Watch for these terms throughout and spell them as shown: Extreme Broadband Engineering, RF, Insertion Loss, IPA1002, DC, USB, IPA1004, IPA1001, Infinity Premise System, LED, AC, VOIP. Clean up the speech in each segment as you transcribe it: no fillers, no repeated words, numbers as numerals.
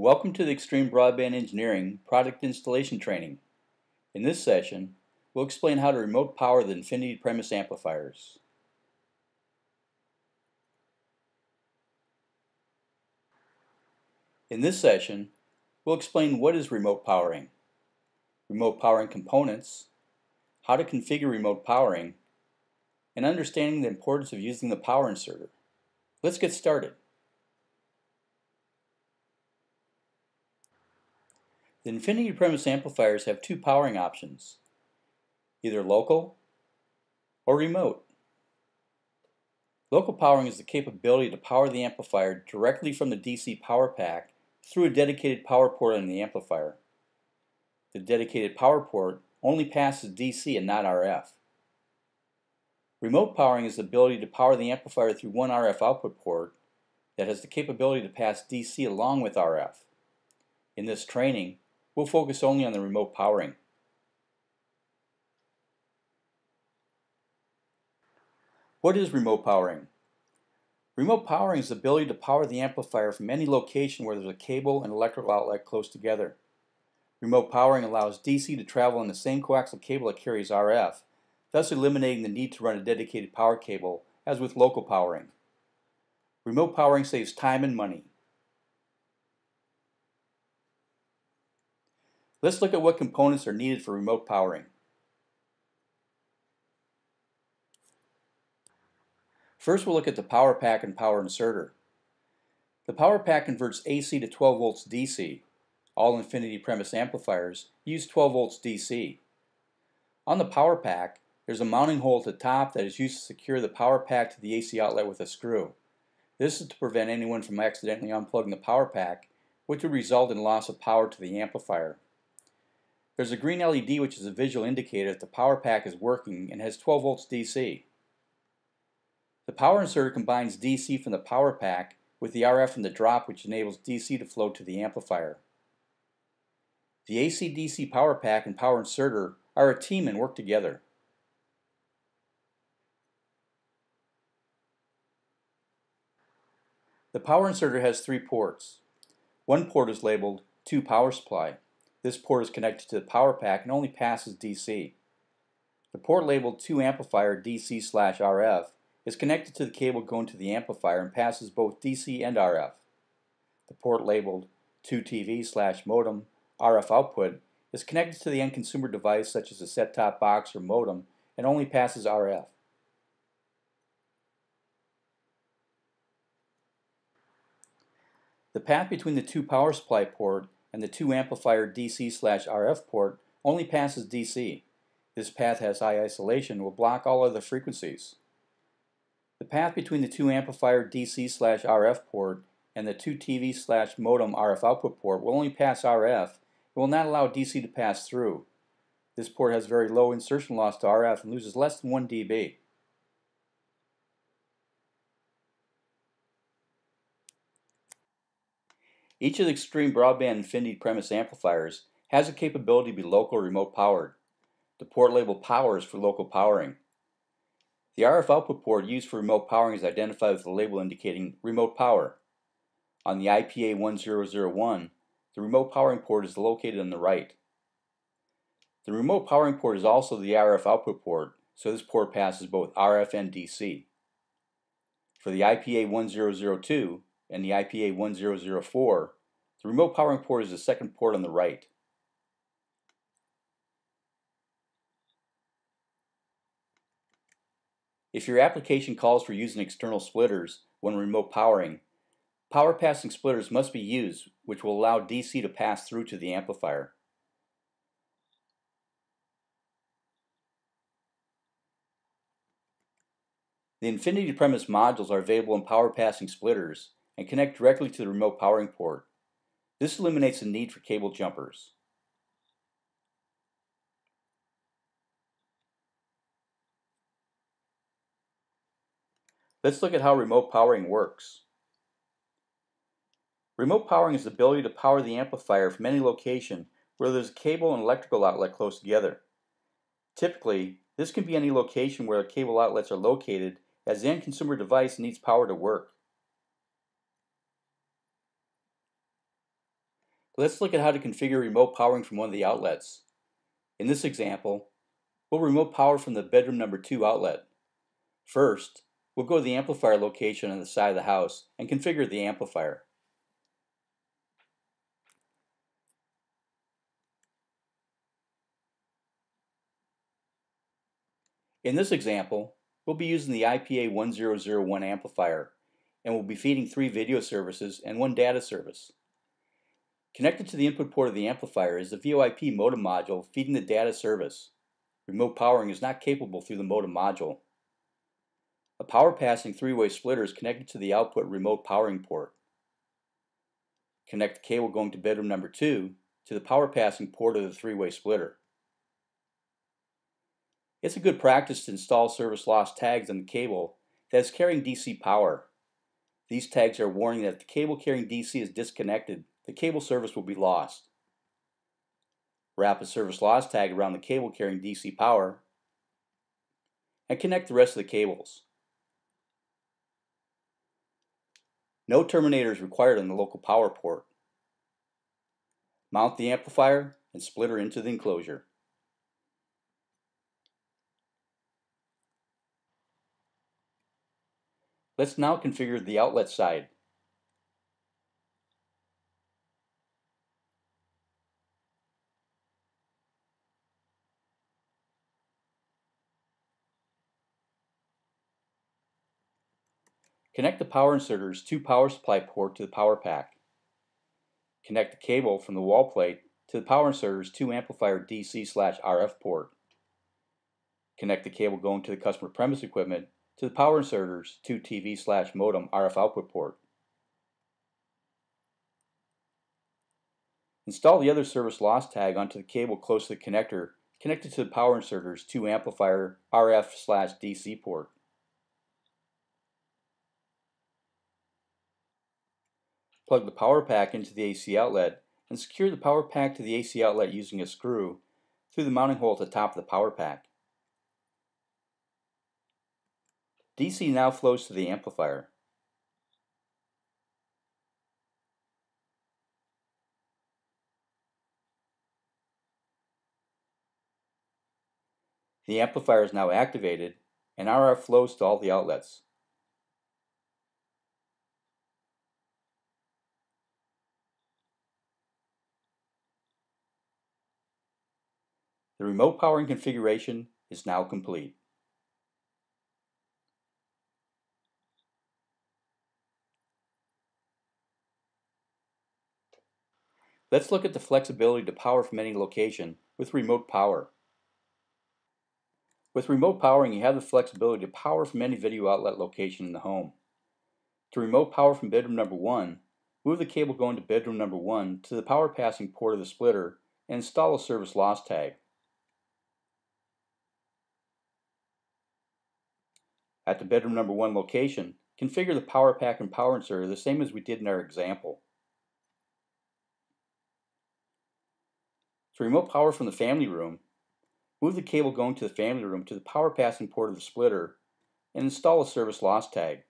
Welcome to the Extreme Broadband Engineering Product Installation Training. In this session, we'll explain how to remote power the Infinity Premise amplifiers. In this session, we'll explain what is remote powering components, how to configure remote powering, and understanding the importance of using the power inserter. Let's get started. The Infinity Premise amplifiers have two powering options, either local or remote. Local powering is the capability to power the amplifier directly from the DC power pack through a dedicated power port on the amplifier. The dedicated power port only passes DC and not RF. Remote powering is the ability to power the amplifier through one RF output port that has the capability to pass DC along with RF. In this training, we'll focus only on the remote powering. What is remote powering? Remote powering is the ability to power the amplifier from any location where there's a cable and electrical outlet close together. Remote powering allows DC to travel on the same coaxial cable that carries RF, thus eliminating the need to run a dedicated power cable as with local powering. Remote powering saves time and money. Let's look at what components are needed for remote powering. First, we'll look at the power pack and power inserter. The power pack converts AC to 12 volts DC. All Infinity Premise amplifiers use 12 volts DC. On the power pack, there's a mounting hole at the top that is used to secure the power pack to the AC outlet with a screw. This is to prevent anyone from accidentally unplugging the power pack, which would result in loss of power to the amplifier. There's a green LED, which is a visual indicator that the power pack is working and has 12 volts DC. The power inserter combines DC from the power pack with the RF from the drop, which enables DC to flow to the amplifier. The AC-DC power pack and power inserter are a team and work together. The power inserter has three ports. One port is labeled 2 power supply. This port is connected to the power pack and only passes DC. The port labeled 2 amplifier DC/RF is connected to the cable going to the amplifier and passes both DC and RF. The port labeled 2 TV/modem RF output is connected to the end consumer device such as a set-top box or modem and only passes RF. The path between the 2 power supply port and the 2 amplifier DC/RF port only passes DC. This path has high isolation and will block all other frequencies. The path between the 2 amplifier DC/RF port and the 2 TV/modem RF output port will only pass RF and will not allow DC to pass through. This port has very low insertion loss to RF and loses less than 1 dB. Each of the Extreme Broadband Infinity Premise amplifiers has a capability to be local or remote powered. The port label power is for local powering. The RF output port used for remote powering is identified with the label indicating remote power. On the IPA1001, the remote powering port is located on the right. The remote powering port is also the RF output port, so this port passes both RF and DC. For the IPA1002 and the IPA1004, the remote powering port is the second port on the right. If your application calls for using external splitters when remote powering, power passing splitters must be used, which will allow DC to pass through to the amplifier. The Infinity Premise modules are available in power passing splitters and connect directly to the remote powering port. This eliminates the need for cable jumpers. Let's look at how remote powering works. Remote powering is the ability to power the amplifier from any location where there's a cable and electrical outlet close together. Typically, this can be any location where the cable outlets are located, as the end consumer device needs power to work. Let's look at how to configure remote powering from one of the outlets. In this example, we'll remote power from the bedroom number 2 outlet. First, we'll go to the amplifier location on the side of the house and configure the amplifier. In this example, we'll be using the IPA1001 amplifier, and we'll be feeding 3 video services and 1 data service. Connected to the input port of the amplifier is the VOIP modem module feeding the data service. Remote powering is not capable through the modem module. A power passing 3-way splitter is connected to the output remote powering port. Connect the cable going to bedroom number 2 to the power passing port of the 3-way splitter. It's a good practice to install service loss tags on the cable that is carrying DC power. These tags are warning that if the cable carrying DC is disconnected, the cable service will be lost. Wrap a service loss tag around the cable carrying DC power and connect the rest of the cables. No terminator is required on the local power port. Mount the amplifier and splitter into the enclosure. Let's now configure the outlet side. Connect the power inserter's 2 power supply port to the power pack. Connect the cable from the wall plate to the power inserter's 2 amplifier DC/RF port. Connect the cable going to the customer premise equipment to the power inserter's 2 TV/modem RF output port. Install the other service loss tag onto the cable close to the connector connected to the power inserter's 2 amplifier RF/DC port. Plug the power pack into the AC outlet and secure the power pack to the AC outlet using a screw through the mounting hole at the top of the power pack. DC now flows to the amplifier. The amplifier is now activated and RF flows to all the outlets. The remote powering configuration is now complete. Let's look at the flexibility to power from any location with remote power. With remote powering, you have the flexibility to power from any video outlet location in the home. To remote power from bedroom number 1, move the cable going to bedroom number 1 to the power passing port of the splitter and install a service loss tag. At the bedroom number 1 location, configure the power pack and power inserter the same as we did in our example. To remote power from the family room, move the cable going to the family room to the power passing port of the splitter and install a service loss tag.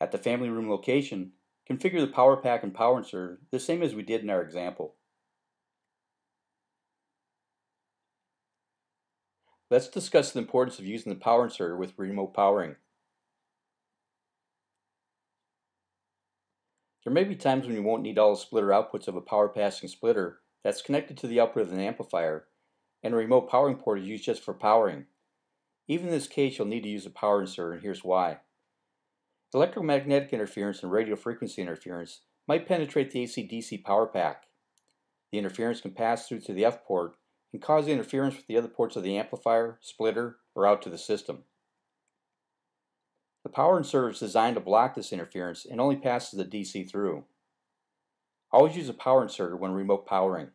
At the family room location, configure the power pack and power inserter the same as we did in our example. Let's discuss the importance of using the power inserter with remote powering. There may be times when you won't need all the splitter outputs of a power passing splitter that's connected to the output of an amplifier, and a remote powering port is used just for powering. Even in this case, you'll need to use a power inserter, and here's why. Electromagnetic interference and radio frequency interference might penetrate the AC/DC power pack. The interference can pass through to the F port and cause interference with the other ports of the amplifier, splitter, or out to the system. The power inserter is designed to block this interference and only passes the DC through. Always use a power inserter when remote powering.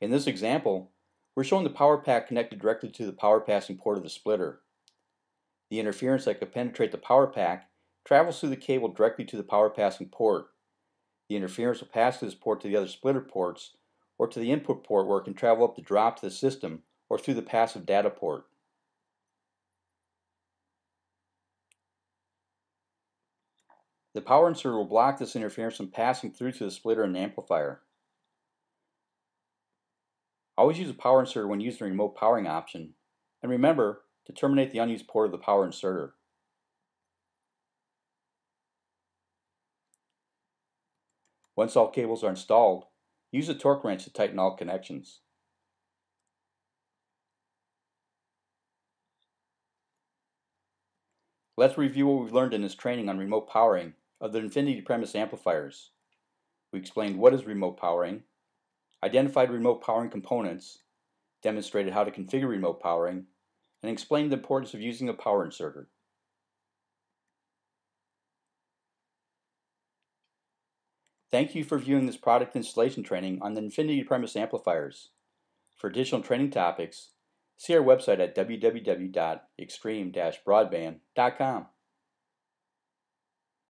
In this example, we're showing the power pack connected directly to the power passing port of the splitter. The interference that could penetrate the power pack travels through the cable directly to the power passing port. The interference will pass through this port to the other splitter ports or to the input port where it can travel up the drop to the system or through the passive data port. The power insert will block this interference from passing through to the splitter and amplifier. Always use a power inserter when using the remote powering option, and remember to terminate the unused port of the power inserter. Once all cables are installed, use a torque wrench to tighten all connections. Let's review what we've learned in this training on remote powering of the Infinity Premise amplifiers. We explained what is remote powering, identified remote powering components, demonstrated how to configure remote powering, and explained the importance of using a power inserter. Thank you for viewing this product installation training on the Infinity Premise amplifiers. For additional training topics, see our website at www.extreme-broadband.com.